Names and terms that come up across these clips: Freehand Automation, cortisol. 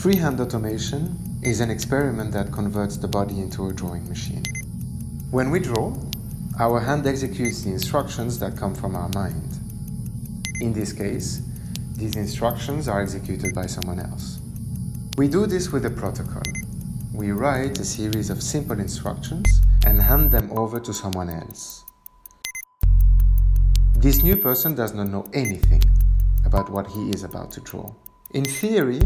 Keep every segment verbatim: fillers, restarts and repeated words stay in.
Freehand automation is an experiment that converts the body into a drawing machine. When we draw, our hand executes the instructions that come from our mind. In this case, these instructions are executed by someone else. We do this with a protocol. We write a series of simple instructions and hand them over to someone else. This new person does not know anything about what he is about to draw. In theory,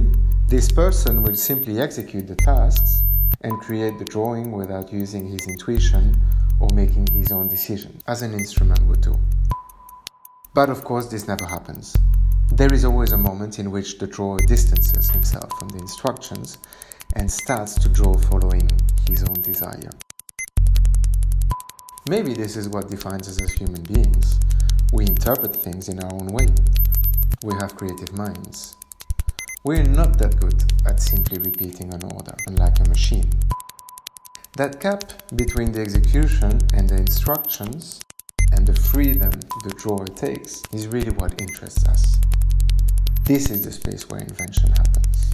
this person will simply execute the tasks and create the drawing without using his intuition or making his own decision, as an instrument would do. But of course, this never happens. There is always a moment in which the drawer distances himself from the instructions and starts to draw following his own desire. Maybe this is what defines us as human beings. We interpret things in our own way. We have creative minds. We're not that good at simply repeating an order, unlike a machine. That gap between the execution and the instructions and the freedom the drawer takes is really what interests us. This is the space where invention happens.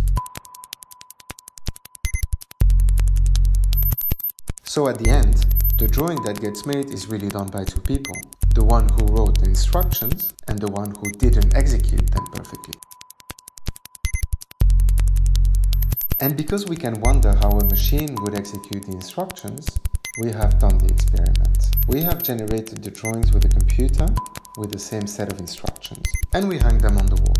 So at the end, the drawing that gets made is really done by two people, the one who wrote the instructions and the one who didn't execute them perfectly. And because we can wonder how a machine would execute the instructions, we have done the experiment. We have generated the drawings with a computer with the same set of instructions, and we hang them on the wall.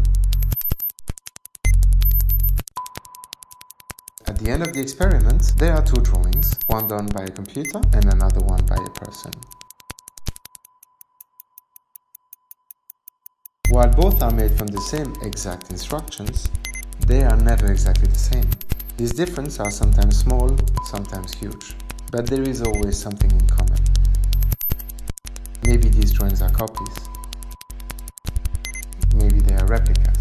At the end of the experiment, there are two drawings, one done by a computer and another one by a person. While both are made from the same exact instructions, they are never exactly the same. These differences are sometimes small, sometimes huge, but there is always something in common. Maybe these drawings are copies. Maybe they are replicas.